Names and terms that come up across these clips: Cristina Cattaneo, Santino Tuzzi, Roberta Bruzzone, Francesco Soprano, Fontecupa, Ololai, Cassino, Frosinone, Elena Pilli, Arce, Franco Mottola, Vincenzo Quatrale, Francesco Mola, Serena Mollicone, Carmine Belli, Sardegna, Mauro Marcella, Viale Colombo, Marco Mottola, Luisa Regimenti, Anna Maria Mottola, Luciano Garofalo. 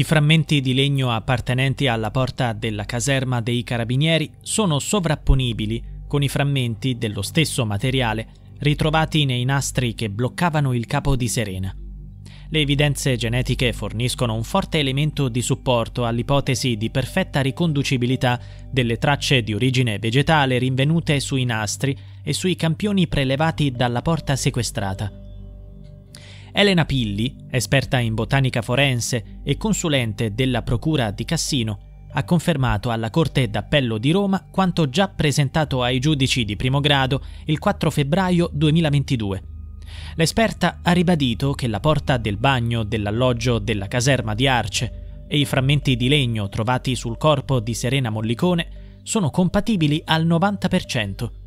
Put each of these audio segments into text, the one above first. I frammenti di legno appartenenti alla porta della caserma dei Carabinieri sono sovrapponibili con i frammenti dello stesso materiale ritrovati nei nastri che bloccavano il capo di Serena. Le evidenze genetiche forniscono un forte elemento di supporto all'ipotesi di perfetta riconducibilità delle tracce di origine vegetale rinvenute sui nastri e sui campioni prelevati dalla porta sequestrata. Elena Pilli, esperta in botanica forense e consulente della Procura di Cassino, ha confermato alla Corte d'Appello di Roma quanto già presentato ai giudici di primo grado il 4 febbraio 2022. L'esperta ha ribadito che la porta del bagno dell'alloggio della caserma di Arce e i frammenti di legno trovati sul corpo di Serena Mollicone sono compatibili al 90%.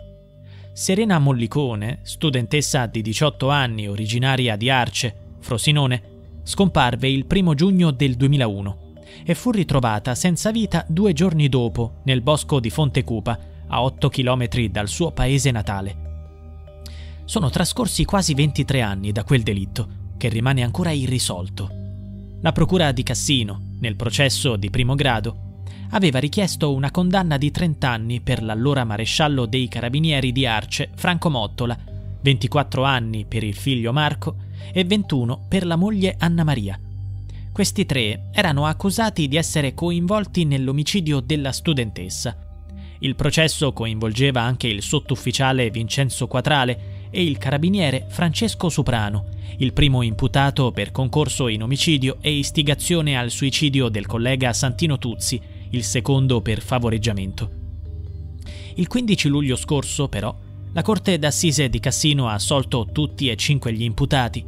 Serena Mollicone, studentessa di 18 anni originaria di Arce, Frosinone, scomparve il 1 giugno del 2001. E fu ritrovata senza vita 2 giorni dopo nel bosco di Fontecupa, a 8 chilometri dal suo paese natale. Sono trascorsi quasi 23 anni da quel delitto, che rimane ancora irrisolto. La Procura di Cassino, nel processo di primo grado, aveva richiesto una condanna di 30 anni per l'allora maresciallo dei Carabinieri di Arce, Franco Mottola, 24 anni per il figlio Marco e 21 per la moglie Anna Maria. Questi 3 erano accusati di essere coinvolti nell'omicidio della studentessa. Il processo coinvolgeva anche il sottufficiale Vincenzo Quatrale e il carabiniere Francesco Soprano, il primo imputato per concorso in omicidio e istigazione al suicidio del collega Santino Tuzzi, il secondo per favoreggiamento. Il 15 luglio scorso, però, la Corte d'Assise di Cassino ha assolto tutti e 5 gli imputati.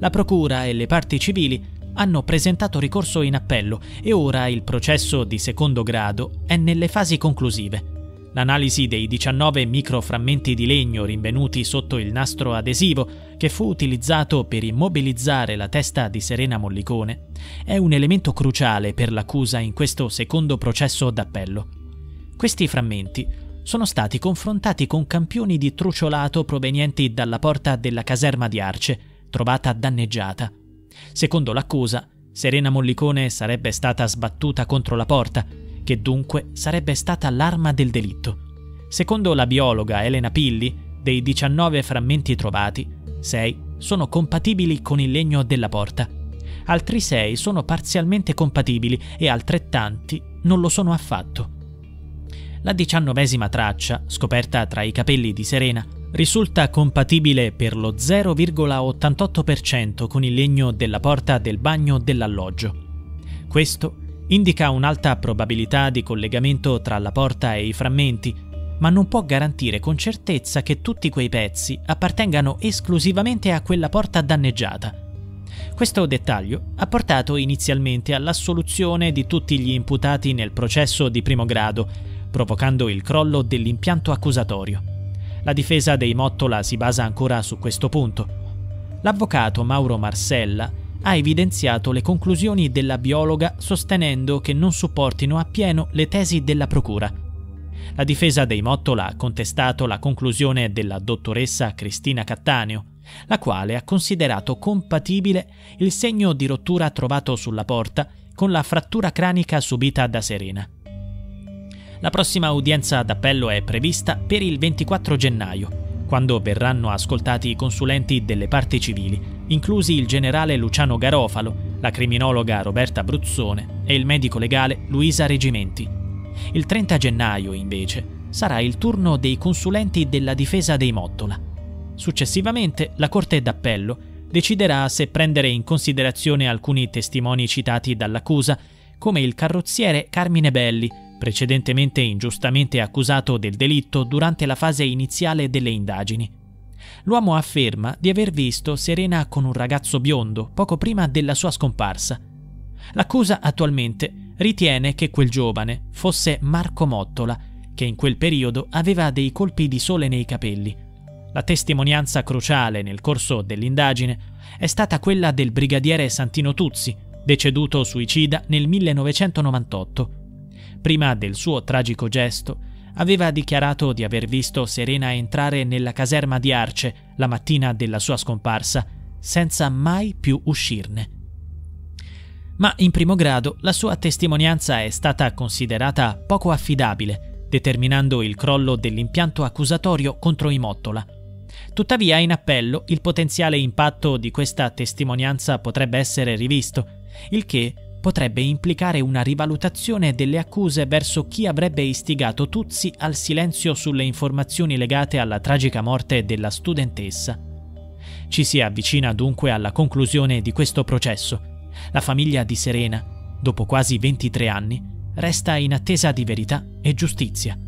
La Procura e le parti civili hanno presentato ricorso in appello e ora il processo di secondo grado è nelle fasi conclusive. L'analisi dei 19 microframmenti di legno rinvenuti sotto il nastro adesivo che fu utilizzato per immobilizzare la testa di Serena Mollicone è un elemento cruciale per l'accusa in questo secondo processo d'appello. Questi frammenti sono stati confrontati con campioni di truciolato provenienti dalla porta della caserma di Arce, trovata danneggiata. Secondo l'accusa, Serena Mollicone sarebbe stata sbattuta contro la porta, che dunque sarebbe stata l'arma del delitto. Secondo la biologa Elena Pilli, dei 19 frammenti trovati, 6 sono compatibili con il legno della porta. Altri 6 sono parzialmente compatibili e altrettanti non lo sono affatto. La 19ª traccia, scoperta tra i capelli di Serena, risulta compatibile per lo 0,88% con il legno della porta del bagno dell'alloggio. Questo indica un'alta probabilità di collegamento tra la porta e i frammenti, ma non può garantire con certezza che tutti quei pezzi appartengano esclusivamente a quella porta danneggiata. Questo dettaglio ha portato inizialmente all'assoluzione di tutti gli imputati nel processo di primo grado, provocando il crollo dell'impianto accusatorio. La difesa dei Mottola si basa ancora su questo punto. L'avvocato Mauro Marcella ha evidenziato le conclusioni della biologa sostenendo che non supportino appieno le tesi della procura. La difesa dei Mottola ha contestato la conclusione della dottoressa Cristina Cattaneo, la quale ha considerato compatibile il segno di rottura trovato sulla porta con la frattura cranica subita da Serena. La prossima udienza d'appello è prevista per il 24 gennaio, quando verranno ascoltati i consulenti delle parti civili, inclusi il generale Luciano Garofalo, la criminologa Roberta Bruzzone e il medico legale Luisa Regimenti. Il 30 gennaio, invece, sarà il turno dei consulenti della difesa dei Mottola. Successivamente, la Corte d'Appello deciderà se prendere in considerazione alcuni testimoni citati dall'accusa, come il carrozziere Carmine Belli, precedentemente ingiustamente accusato del delitto durante la fase iniziale delle indagini. L'uomo afferma di aver visto Serena con un ragazzo biondo poco prima della sua scomparsa. L'accusa attualmente ritiene che quel giovane fosse Marco Mottola, che in quel periodo aveva dei colpi di sole nei capelli. La testimonianza cruciale nel corso dell'indagine è stata quella del brigadiere Santino Tuzzi, deceduto suicida nel 1998. Prima del suo tragico gesto, aveva dichiarato di aver visto Serena entrare nella caserma di Arce la mattina della sua scomparsa, senza mai più uscirne. ma in primo grado la sua testimonianza è stata considerata poco affidabile, determinando il crollo dell'impianto accusatorio contro i Mottola. Tuttavia, in appello, il potenziale impatto di questa testimonianza potrebbe essere rivisto, il che potrebbe implicare una rivalutazione delle accuse verso chi avrebbe istigato Tuzzi al silenzio sulle informazioni legate alla tragica morte della studentessa. Ci si avvicina dunque alla conclusione di questo processo. La famiglia di Serena, dopo quasi 23 anni, resta in attesa di verità e giustizia.